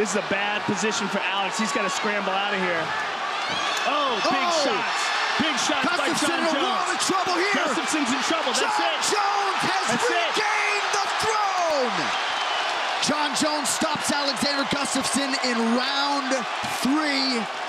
This is a bad position for Alex. He's got to scramble out of here. Oh, big shots. Big shots by Jon Jones. Gustafsson's in trouble. That's it. Jon Jones has regained the throne. Jon Jones stops Alexander Gustafsson in round 3.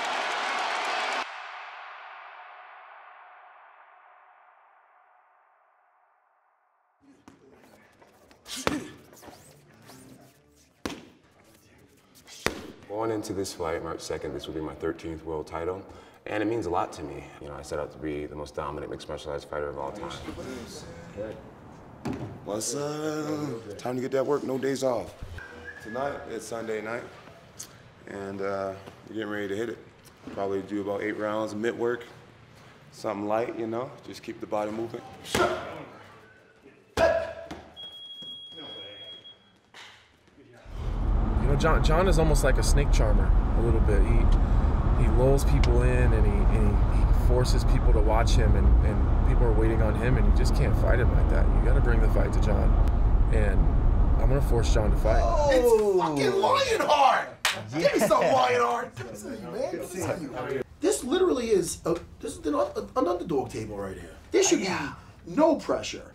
Going into this fight, March 2nd, this will be my 13th world title, and it means a lot to me. You know, I set out to be the most dominant mixed martial arts fighter of all time. What's up? Time to get that work, no days off. Tonight, it's Sunday night, and we're getting ready to hit it. Probably do about 8 rounds of mitt work, something light, you know, just keep the body moving. Jon is almost like a snake charmer a little bit. He lulls people in, and he forces people to watch him, and people are waiting on him, and you just can't fight him like that. You got to bring the fight to Jon, and I'm going to force Jon to fight. Oh, it's fucking Lionheart! Yeah. Give me some Lionheart! Give me some, man. This is you. This literally is an underdog table right here. There should be no pressure.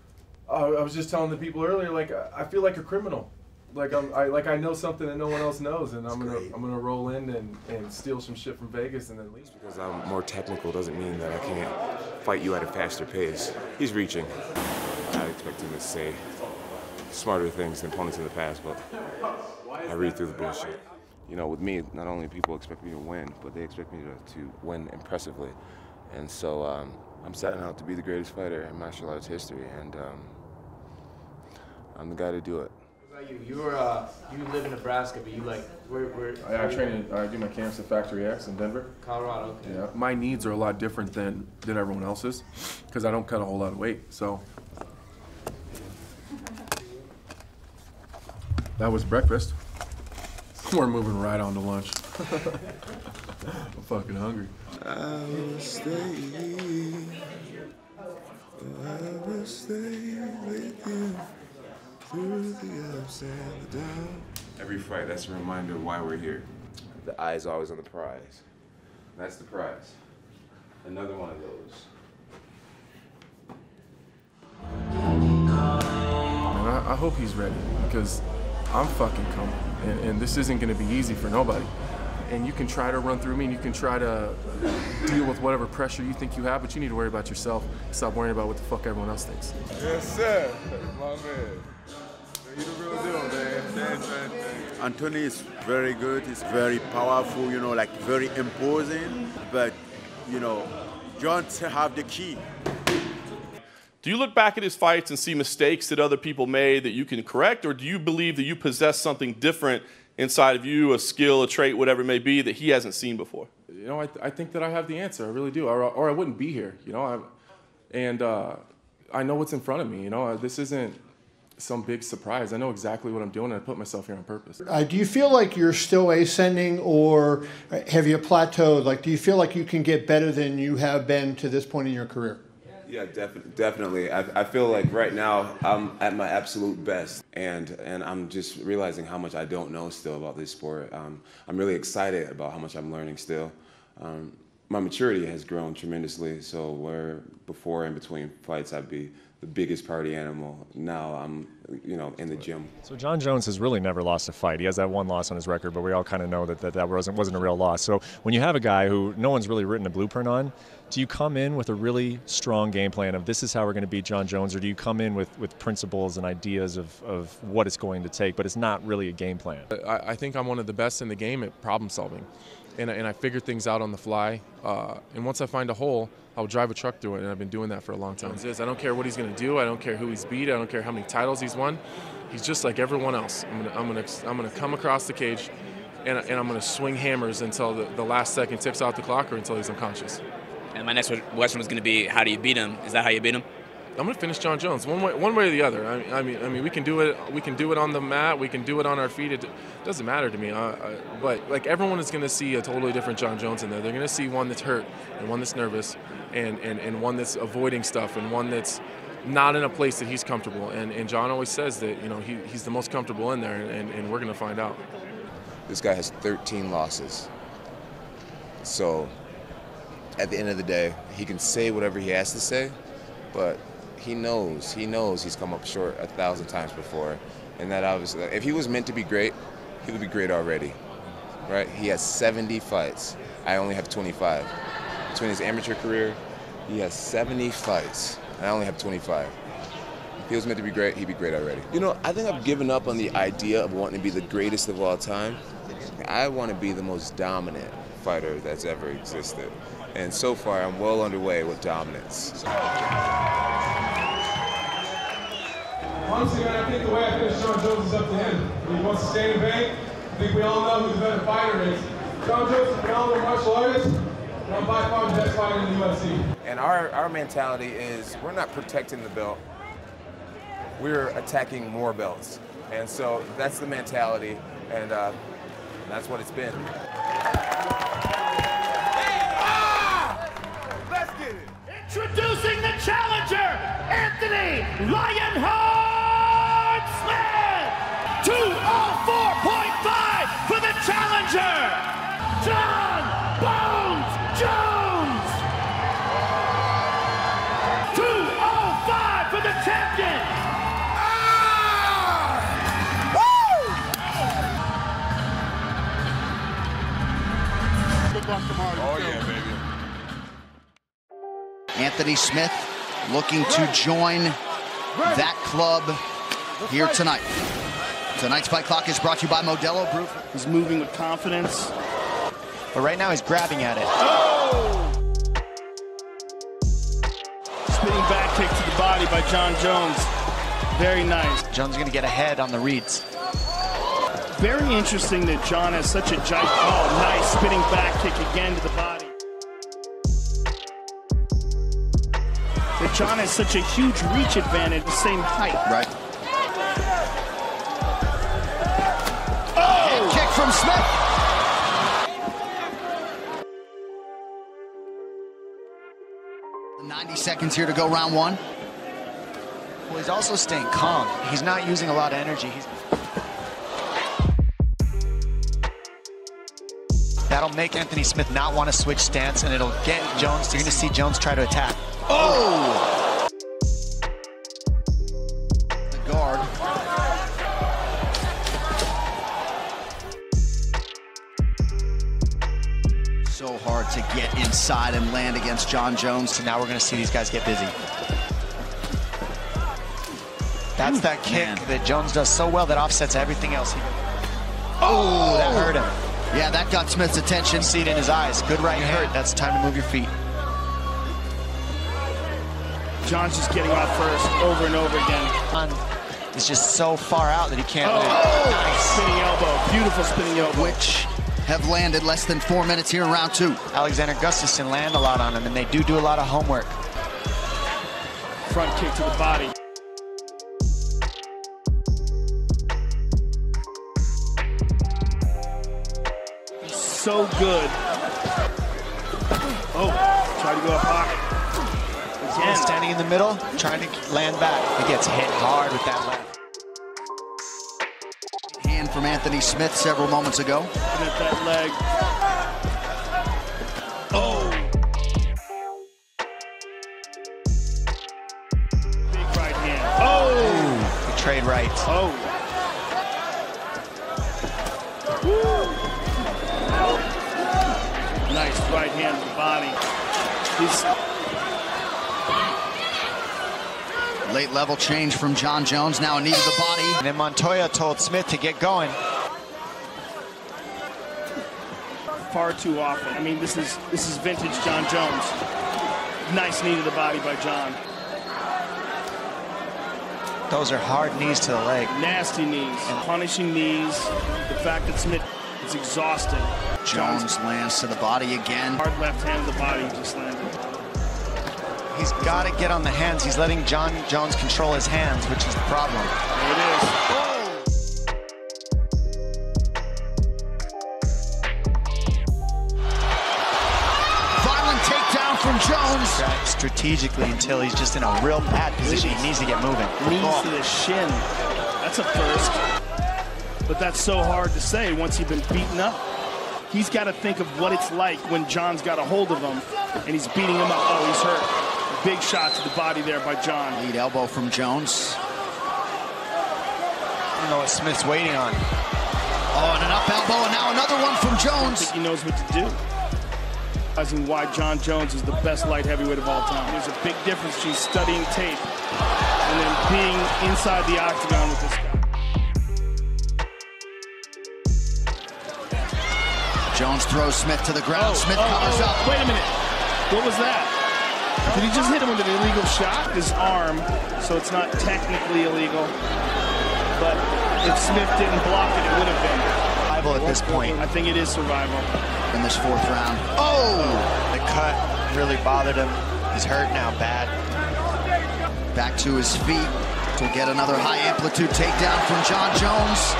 I was just telling the people earlier, like, I feel like a criminal. Like I know something that no one else knows, and I'm gonna roll in and steal some shit from Vegas and then leave. Because I'm more technical doesn't mean that I can't fight you at a faster pace. He's reaching. I expect him to say smarter things than opponents in the past, but I read through the bullshit. You know, with me, not only people expect me to win, but they expect me to win impressively. And so I'm setting out to be the greatest fighter in martial arts history, and I'm the guy to do it. You live in Nebraska, but you like I train in, I do my camps at Factory X in Denver, Colorado. Okay. Yeah, my needs are a lot different than everyone else's, because I don't cut a whole lot of weight. So that was breakfast. We're moving right on to lunch. I'm fucking hungry. I will stay here. I will stay with you. Every fight, that's a reminder why we're here. The eye's always on the prize. That's the prize. Another one of those. And I hope he's ready, because I'm fucking coming, and this isn't going to be easy for nobody. And you can try to run through me, and you can try to deal with whatever pressure you think you have, but you need to worry about yourself. Stop worrying about what the fuck everyone else thinks. Yes, sir. My man. You the real deal, man. Thanks. Anthony is very good. He's very powerful, you know, like very imposing. But, you know, Jon have the key. Do you look back at his fights and see mistakes that other people made that you can correct, or do you believe that you possess something different inside of you, a skill, a trait, whatever it may be, that he hasn't seen before? You know, I think that I have the answer. I really do, or I wouldn't be here, you know? I know what's in front of me, you know? This isn't some big surprise. I know exactly what I'm doing, and I put myself here on purpose. Do you feel like you're still ascending, or have you plateaued? Like, do you feel like you can get better than you have been to this point in your career? Yeah, definitely. I feel like right now I'm at my absolute best, and I'm just realizing how much I don't know still about this sport. I'm really excited about how much I'm learning still. My maturity has grown tremendously, so where before and between fights I'd be the biggest party animal, now I'm, you know, in the gym. So Jon Jones has really never lost a fight. He has that one loss on his record, but we all kind of know that wasn't a real loss. So when you have a guy who no one's really written a blueprint on, do you come in with a really strong game plan of this is how we're going to beat Jon Jones, or do you come in with principles and ideas of what it's going to take, but it's not really a game plan? I think I'm one of the best in the game at problem solving. And I figure things out on the fly. And once I find a hole, I'll drive a truck through it, and I've been doing that for a long time. I don't care what he's going to do. I don't care who he's beat. I don't care how many titles he's won. He's just like everyone else. I'm gonna come across the cage, and I'm going to swing hammers until the last second tips out the clock or until he's unconscious. And my next question was going to be, how do you beat him? Is that how you beat him? I'm going to finish Jon Jones one way or the other. I mean, we can do it. We can do it on the mat. We can do it on our feet. It doesn't matter to me. But like everyone is going to see a totally different Jon Jones in there. They're going to see one that's hurt, and one that's nervous, and one that's avoiding stuff, and one that's not in a place that he's comfortable. And Jon always says that, you know, he's the most comfortable in there, and we're going to find out. This guy has 13 losses. So at the end of the day, he can say whatever he has to say, but he knows he's come up short 1,000 times before. And that obviously, if he was meant to be great, he would be great already, right? He has 70 fights. I only have 25. Between his amateur career, he has 70 fights, and I only have 25. If he was meant to be great, he'd be great already. You know, I think I've given up on the idea of wanting to be the greatest of all time. I want to be the most dominant fighter that's ever existed. And so far, I'm well underway with dominance. Honestly, man, I think the way I finish Jon Jones is up to him. If he wants to stay in vain, I think we all know who the better fighter is. Jon Jones, we all know martial artists, and I'm by far the best fighter in the UFC. And our mentality is we're not protecting the belt. We're attacking more belts. And so that's the mentality, and that's what it's been. Let's get it. Introducing the challenger, Anthony Lionheart! 204.5 for the challenger, Jon Bones Jones. 205 for the champion. Ah! Woo! Good luck tomorrow. Oh yeah, baby. Anthony Smith looking to join that club here tonight. Tonight's fight clock is brought to you by Modelo Brew. He's moving with confidence. But right now he's grabbing at it. Oh! Spinning back kick to the body by Jon Jones. Very nice. Jones gonna get ahead on the reads. Very interesting that Jon has such a giant, oh, nice spinning back kick again to the body. That Jon has such a huge reach advantage, the same height. Right. From Smith. Yeah. 90 seconds here to go, round one. Well, he's also staying calm. He's not using a lot of energy. That'll make Anthony Smith not want to switch stance, and it'll get Jones. You're going to see Jones try to attack. Oh! The guard. So hard to get inside and land against Jon Jones. So now we're going to see these guys get busy. That's that kick that Jones does so well that offsets everything else. Oh, that hurt him. Yeah, that got Smith's attention. See it in his eyes. Good right hand. That's time to move your feet. John's just getting off first over and over again. It's just so far out that he can't move. Nice. Spinning elbow. Beautiful spinning elbow. Which have landed less than 4 minutes here in round two. Alexander Gustafsson land a lot on him, and they do a lot of homework. Front kick to the body. So good. Oh, try to go up high. Again. Standing in the middle, trying to land back. He gets hit hard with that left. From Anthony Smith several moments ago. And at that leg. Oh! Big right hand. Oh! The trade right. Oh! Woo. Nice right hand to the body. Late level change from Jon Jones, now a knee to the body. And then Montoya told Smith to get going. Far too often. I mean, this is vintage Jon Jones. Nice knee to the body by Jon. Those are hard knees to the leg. Nasty knees, punishing knees. The fact that Smith is exhausted. Jones lands to the body again. Hard left hand to the body, just landed. He's got to get on the hands. He's letting Jon Jones control his hands, which is the problem. There it is. Oh. Violent takedown from Jones. Strategically until he's just in a real bad position. He needs to get moving. Knees to the shin. That's a first. but that's so hard to say once you've been beaten up. He's got to think of what it's like when Jon's got a hold of him and he's beating him up. Oh, he's hurt. Big shot to the body there by Jon. Lead elbow from Jones. I don't know what Smith's waiting on. Oh, and an up elbow, and now another one from Jones. I think he knows what to do. Realizing why Jon Jones is the best light heavyweight of all time. There's a big difference between studying tape and then being inside the octagon with this guy. Jones throws Smith to the ground. Smith covers up. Wait a minute. What was that? Did he just hit him with an illegal shot? His arm, so it's not technically illegal. But if Smith didn't block it, it would have been. Survival at this point. I think it is survival. In this fourth round. Oh! The cut really bothered him. He's hurt now, bad. Back to his feet to get another high amplitude takedown from Jon Jones.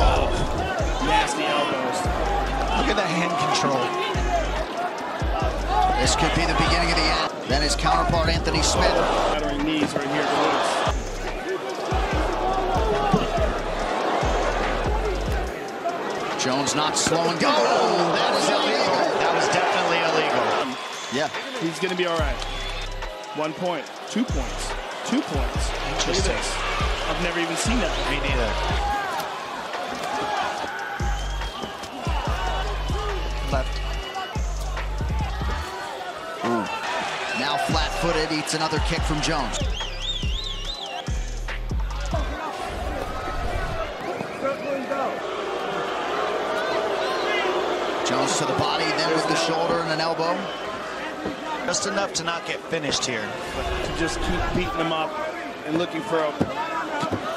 Oh, nasty elbows. Look at the hand control. This could be the beginning of the end. Then his counterpart, Anthony Smith. Battering knees right here. Close. Jones not slowing down. Oh, that was illegal. That was definitely illegal. Yeah. He's going to be all right. 1 point. 2 points. 2 points. Interesting. I've never even seen that. Me neither. Left. Ooh. Now flat-footed, eats another kick from Jones. Jones to the body, then with the shoulder and an elbow. Just enough to not get finished here. But to just keep beating him up and looking for a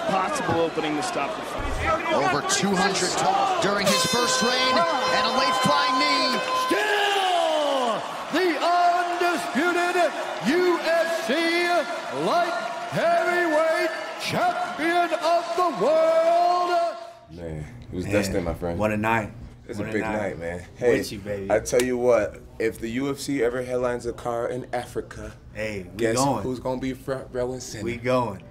possible opening to stop the fight. Over 200 total during his first reign, and a late flying knee. Still the UFC light heavyweight champion of the world. Man, it was destiny, my friend. What a night. It's a big night, man. Hey, with you, baby. I tell you what, if the UFC ever headlines a card in Africa, hey, we guess going. Who's going to be front row and center? We going.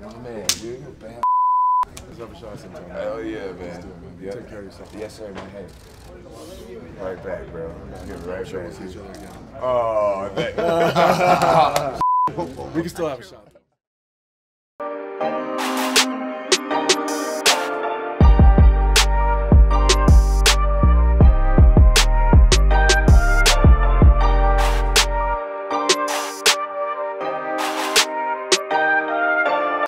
No, man, dude, you're bad. Hell yeah, man. Yep. Take care of yourself. Yes, sir, man. Hey. Right back, bro. Get right back. Oh, that. We can still have a shot.